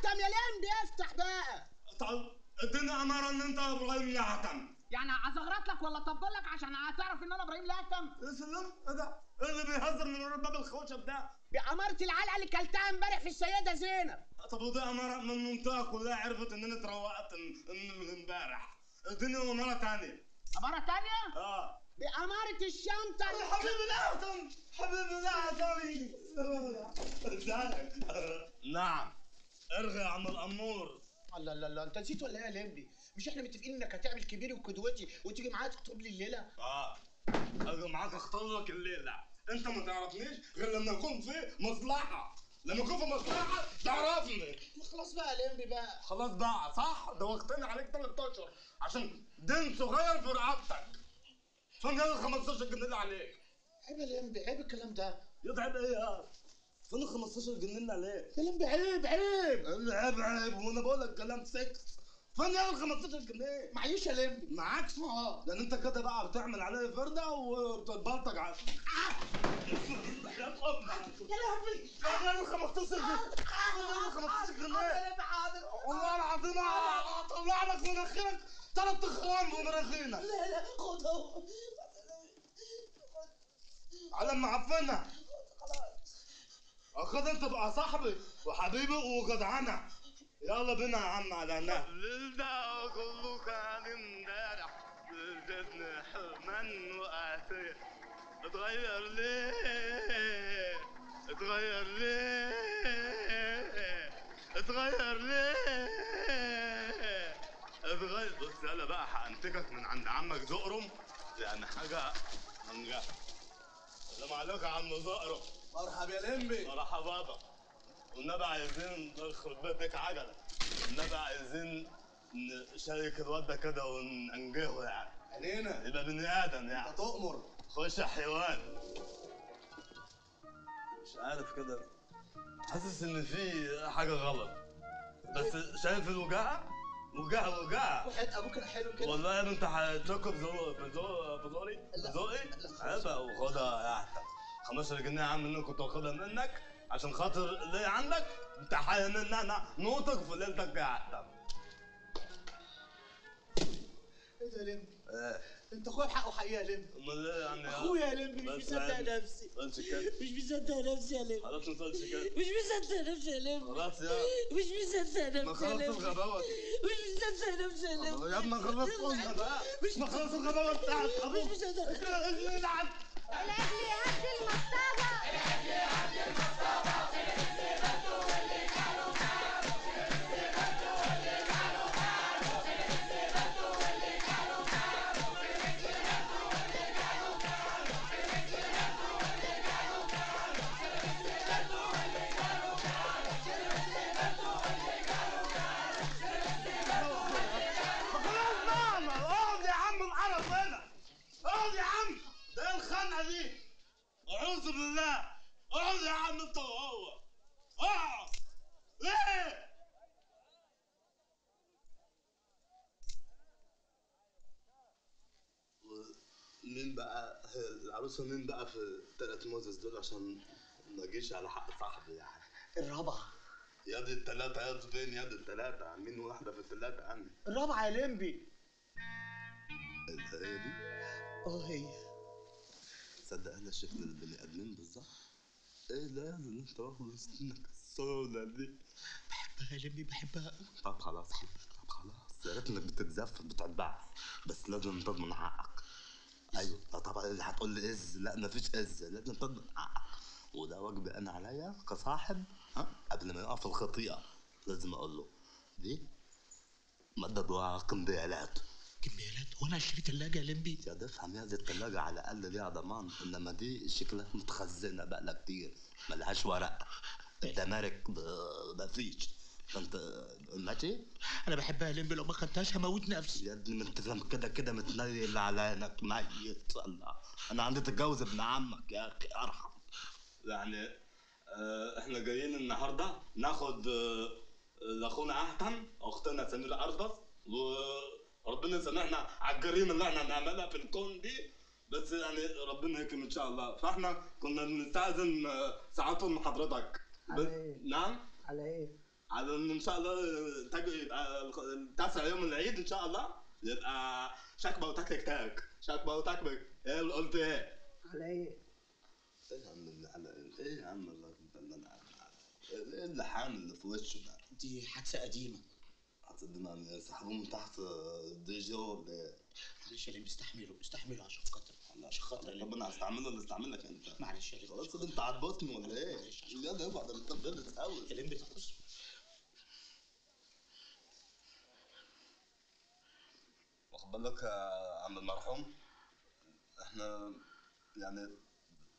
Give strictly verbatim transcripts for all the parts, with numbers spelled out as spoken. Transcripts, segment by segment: الاكتم يا لمبي افتح بقى. طب اديني اماره ان انت ابراهيم الاكتم. يعني ازغرط لك ولا اطبل لك عشان هتعرف ان انا ابراهيم الاكتم؟ يا سلام، ايه ده؟ ايه اللي بيهزر من ورا باب الخشب ده؟ باماره العلقه اللي كلتها امبارح في السيده زينب. طب ودي اماره من المنطقه كلها عرفت ان انا اتروقت من امبارح. اديني اماره ثانيه. اماره ثانيه؟ اه. بأمارة الشنطة. حبيبي الأكتم، حبيبي الأكتم، ازيك؟ نعم. ارغي يا عم الأمور. الله الله الله، أنت نسيت ولا إيه يا لمبي؟ مش إحنا متفقين إنك هتعمل كبيري وقدوتي وتيجي معايا تخطب لي الليلة؟ آه، أجي معاك أخطب لك الليلة، أنت ما تعرفنيش غير لما يكون في مصلحة، لما يكون في مصلحة تعرفني. خلاص بقى يا لمبي بقى. خلاص بقى، صح؟ دوختني عليك ثلاث أشهر عشان دين صغير في رقبتك. فين ال خمستاشر جنيه اللي عليك؟ عيب يا لمبي، عيب الكلام ده. يا عيب ايه يا؟ فين ال خمستاشر جنيه اللي عليك؟ يا لمبي عيب عيب. عيب عيب وانا بقول لك كلام سكس. فين ال خمستاشر جنيه؟ معيش يا لمبي. معاكش؟ اه. لان انت كده بقى بتعمل عليا فردة وبتتبلطج على. يا لهوي. فين ال خمستاشر جنيه؟ فين ال خمستاشر جنيه؟ والله العظيم هطلع لك مناخيرك ثلاث اخوان ومراخينك. لا لا خدها على معفنة. خلاص اخد انت بقى صاحبي وحبيبي وجدعانة. يلا بينا يا عم على هناك. للدع كله كان امبارح لذتني حرمان وقعتيه. اتغير ليه؟ اتغير ليه؟ اتغير ليه؟ اتغير. بص يلا بقى هأنتكك من عند عمك زقرم لأن حاجة منجحة. السلام عليكم يا عم زقرم. مرحبا يا لمبي. مرحبا بابا. والنبي عايزين نخرب بيتك عجلة. والنبي عايزين نشارك الواد ده كده وننجهه يعني. علينا. يبقى بني آدم يعني. أنت تؤمر. خش يا حيوان. مش عارف كده حاسس إن في حاجة غلط. بس شايف الوجاعة؟ وجعه وجعه وحياة ابوك الحلو كده والله يا ابني. انت هتشكر بذوقي بذوقي عيبه وخدها يا احمد. خمستاشر جنيه يا عم اللي كنت واخدها منك عشان خاطر اللي عندك انت حاجه نقطك في ليلتك يا احمد. ايه ده يا لمبي؟ ايه؟ انت اخويا بحقه حقيقه يا لمبي. امال ايه يعني؟ اخويا يا لمبي مش مصدق نفسي. مش مصدق نفسي يا لمبي. خلاص ما تقولش كده. مش مصدق نفسي يا لمبي. خلاص يا مش مصدق نفسي يا لمبي. ما خلصت الغباوه دي. مش مصدق نفسي يا لمبي. يا ابني ما خلصتوش بقى. ما خلصت الغباوه بتاعت ابوك. مش مصدق. العب العب يا هدي المصطبه. العب يا هدي المصطبه. اعوذ بالله. اقعد يا عم انت وهو. اقعد. ليه؟ مين بقى العروسه؟ مين بقى في الثلاث موزز دول عشان ما اجيش على حق صاحبي يعني؟ الرابعه. يا دي الثلاثه يا دي بين يا دي الثلاثه. عاملين واحده في الثلاثه عندي. الرابعه يا لمبي. هي دي؟ اه هي. تصدق احنا شفنا البني ادمين بالظبط. ايه لازم انت واخد سنك الصوله دي. بحبها يا لمبي بحبها. طب خلاص طب خلاص يا ريت انك بتتزفت بتتبعت بس لازم تضمن حقك. ايوه طبعا هتقول لي از. لا مفيش از، لازم تضمن حقك وده واجب انا عليا كصاحب. ها قبل ما يقع في الخطيئه لازم اقول له دي مدد وقنديلات. كميالات وانا اشتري ثلاجه يا لمبي؟ يا ده افهم يا دي الثلاجه على الاقل ليها ضمان، انما دي شكلها متخزنه بقالها كتير ملهاش ورق. انت مارك مفيش. فانت ماشي؟ انا بحبها يا لمبي لو ما خدتهاش هموت نفسي. يا ابني ما انت فاهم كده كده متنيل على عينك ميت. الله انا عندي تتجوز ابن عمك يا اخي ارحم. يعني اه احنا جايين النهارده ناخد اه لاخونا عهدا اختنا سمير اربس و ربنا يسامحنا على الجريمه اللي احنا هنعملها في الكون دي. بس يعني ربنا يكرم ان شاء الله. فاحنا كنا بنستاذن ساعتهم حضرتك. على ايه؟ نعم؟ على ايه؟ على انه ان شاء الله انتاجه يبقى التاسع يوم العيد ان شاء الله، يبقى شكبه وتكلك تاك، شكبه وتكلك. ايه اللي قلت ايه؟ على ايه؟ ايه يا عم على ايه يا عم الله يبلغنا ايه اللحام اللي في وشه ده؟ دي حادثه قديمه. هتقدم سحبوه من تحت الدي جي ولا ايه؟ معلش يا ريم استحمله استحمله عشان خاطر عشان خاطر طب انا هستعمله ولا استعملك انت؟ معلش يا ريم خلاص انت عضتني ولا ايه؟ معلش بجد يابا ده انت بتغلط قوي يا ريم بتحصل. واخد بالك يا عم المرحوم احنا يعني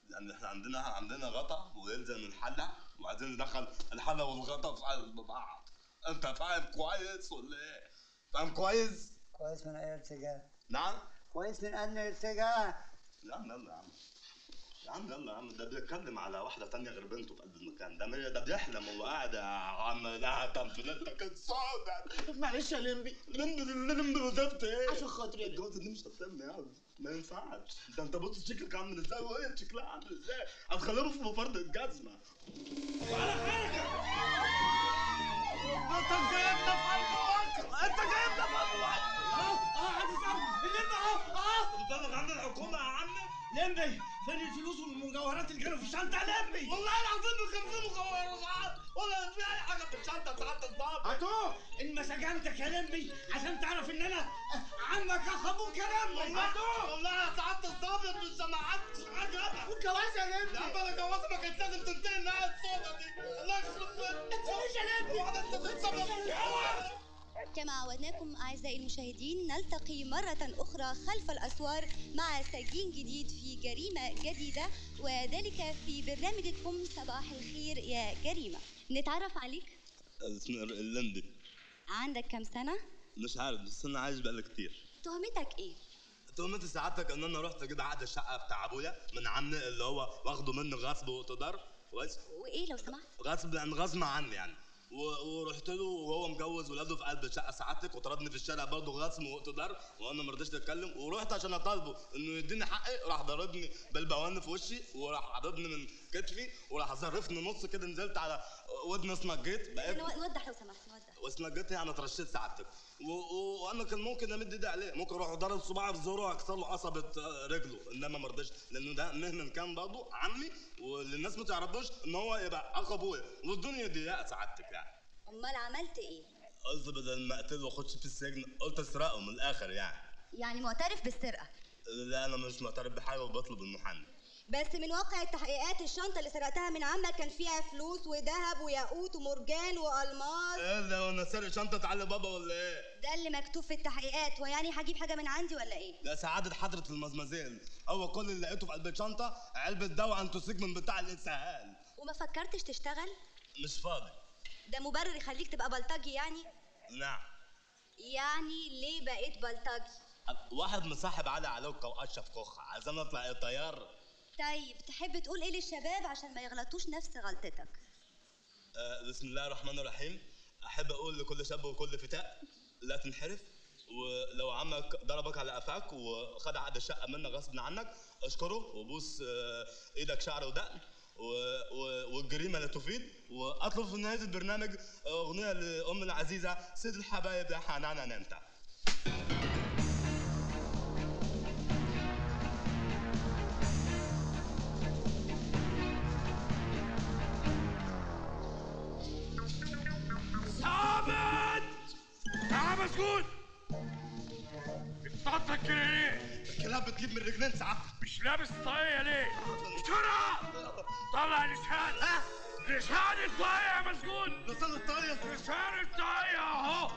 يعني احنا عندنا عندنا غطا ويلزم الحله وعايزين ندخل الحله والغطا في قلب بعض. انت فاهم كويس ولا ايه؟ فاهم كويس؟ كويس من اي ارتجاع؟ نعم؟ كويس من اي ارتجاع؟ يا عم يلا يا عم يا عم يلا يا عم ده بيتكلم على واحدة تانية غير بنته في قلب المكان ده، ده بيحلم وهو قاعد يا عم لها تنفيذتك الصعبة. معلش يا لمبي لمبي لمبي بالظبط ايه؟ عشان خاطري الجوازة دي مش هتتم يا عم ما ينفعش، ده انت بص شكلك عامل ازاي وايه شكلها عامل ازاي؟ هتخليهم في مفرد الجزمة. ولا حاجة انت جايبنا في قلب مصر، انت جايبنا في قلب مصر. اه اه هتسأل اللمبي اهو اه مبلغ عن الحكومة يا عم لمبي. فين الفلوس والمجوهرات اللي كانوا في الشنطة يا لمبي؟ والله العظيم كان في مجوهرات ولا في أي حاجة في الشنطة بتاعت الضابط. هاتوه إنما سجنتك يا لمبي عشان تعرف إن أنا عمك أخ أبوك يا لمبي. هاتوه والله يا سعادة الضابط مش سمعت مش عاجبك. والجوازة يا لمبي؟ لا بلا جوازة ما كانت لازم تنتهي النهاية السودة دي. الله يخرب بيتك. متسويش يا لمبي. وأنا أنت بتتصرف. كما عودناكم أعزائي المشاهدين نلتقي مرة أخرى خلف الأسوار مع سجين جديد في جريمة جديدة وذلك في برنامجكم صباح الخير يا جريمة. نتعرف عليك؟ اسمي اللمبي. عندك كم سنة؟ مش عارف بس أنا عايش بقالي كتير. تهمتك إيه؟ تهمتي سعادتك إن أنا رحت كده عقد الشقة بتاع أبويا من عمي اللي هو واخده مني غصب واقتدار كويس؟ وإيه لو سمحت؟ غصب يعني غصب عني يعني. ورحت له وهو مجوز ولاده في قلب شقه سعادتك وطردني في الشارع برضه غصب واقتدار وانا ما رضيتش اتكلم ورحت عشان اطالبه انه يديني حقي راح ضربني بالبوان في وشي وراح عضدني من كتفي وراح زرفني نص كده نزلت على ودني اسنجيت بقيت وضح لو سمحت وضح واسنجيت يعني اترشيت سعادتك وانا كان ممكن امد ايدي عليه ممكن اروح اضرب صباعي في زوره واكسر له عصبه رجله انما ما رضيتش لانه ده مهما كان برضه عمي والناس ما تعرفوش ان هو يبقى اخ ابويا والدنيا ضيقه سعادتك يعني. امال عملت ايه؟ قلت بدل ما اقتله واخدش في السجن قلت اسرقه من الاخر يعني. يعني معترف بالسرقه؟ لا انا مش معترف بحاجه وبطلب المحامي. بس من واقع التحقيقات الشنطه اللي سرقتها من عمك كان فيها فلوس وذهب وياقوت ومرجان والماس. ايه ده وانا سارق شنطه علي بابا ولا ايه؟ ده اللي مكتوب في التحقيقات ويعني هجيب حاجه من عندي ولا ايه؟ لا سعاده حضره المزمزيل هو كل اللي لقيته في قلب الشنطه علبه دواء انتوسيجمنت بتاع الاسهال. وما فكرتش تشتغل؟ مش فاضي. ده مبرر يخليك تبقى بلطجي يعني؟ نعم. يعني ليه بقيت بلطجي؟ واحد مصاحب علي علوكه واشرف كوخه عايزاني اطلع طيار. طيب تحب تقول ايه للشباب عشان ما يغلطوش نفس غلطتك؟ أه بسم الله الرحمن الرحيم. احب اقول لكل شاب وكل فتاة لا تنحرف ولو عمك ضربك على قفاك وخد عقد الشقه منك غصب عنك اشكره وبوس ايدك شعر ودقن والجريمه لا تفيد واطلب في نهايه البرنامج اغنيه لام العزيزه سيد الحبايب يا حنانه نمت. مسكون بتطلع كده ليه؟ الكلاب بتجيب من رجلين ساعات مش لابس طاقية ليه؟ بسرعة طلع الإشهاد. ها؟ الإشهاد الطاقية يا مسكون. لسان الطاقية لسان الطاقية أهو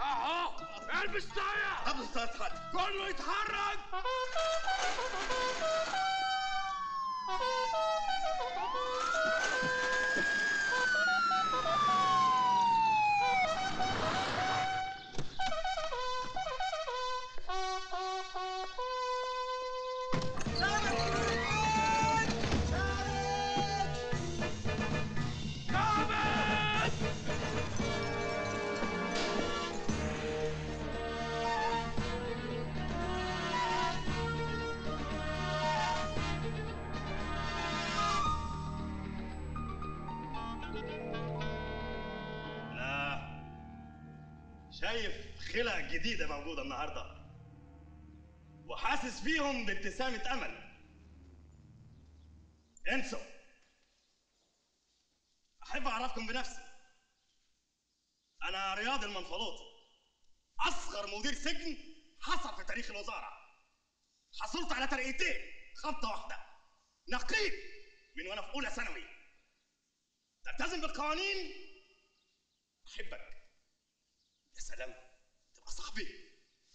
أهو البس طاقية. البس طاقية اتحرك كله يتحرك. شايف خلع جديدة موجودة النهاردة، وحاسس بيهم بابتسامة أمل. انسوا، أحب أعرفكم بنفسي. أنا رياض المنفلوطي، أصغر مدير سجن حصل في تاريخ الوزارة. حصلت على ترقيتين خبطة واحدة، نقيب من وأنا في أولى ثانوي. تلتزم بالقوانين، أحبك. يا سلام، تبقى صاحبي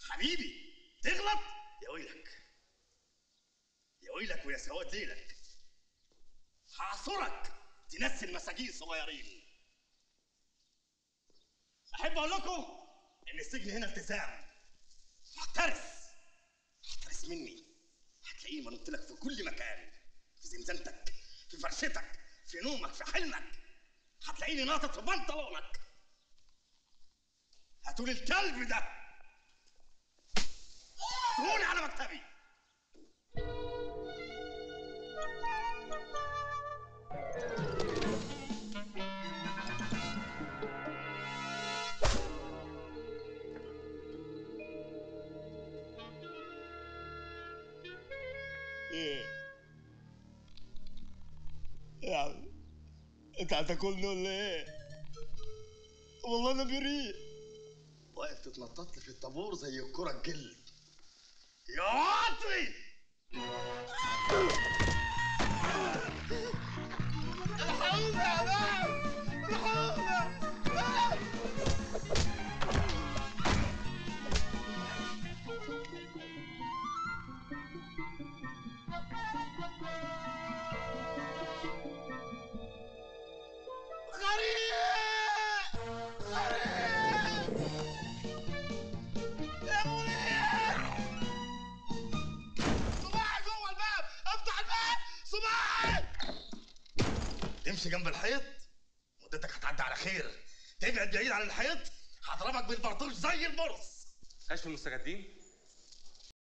حبيبي. تغلط يا ويلك، يا ويلك ويا سواد ليلك. هعصرك تنسي المساجين الصغيرين. احب اقول لكم ان السجن هنا التزام. احترس احترس مني، هتلاقيني بنطلك في كل مكان، في زنزانتك، في فرشتك، في نومك، في حلمك. هتلاقيني ناطط في بنطلونك. هتقول الكلب ده هتقولي على مكتبي. ايه يعني انت هتاكلني ولا ايه؟ والله انا بريء. واقف تتنطط لي في الطابور زي الكرة الجلد يا عطري. الحقوني يا باب، الحقوني باب. غريب غريب تمشي جنب الحيط مدتك هتعدي على خير. تبعد بعيد عن الحيط هضربك بالبرطوش زي البرص. كشف المستجدين.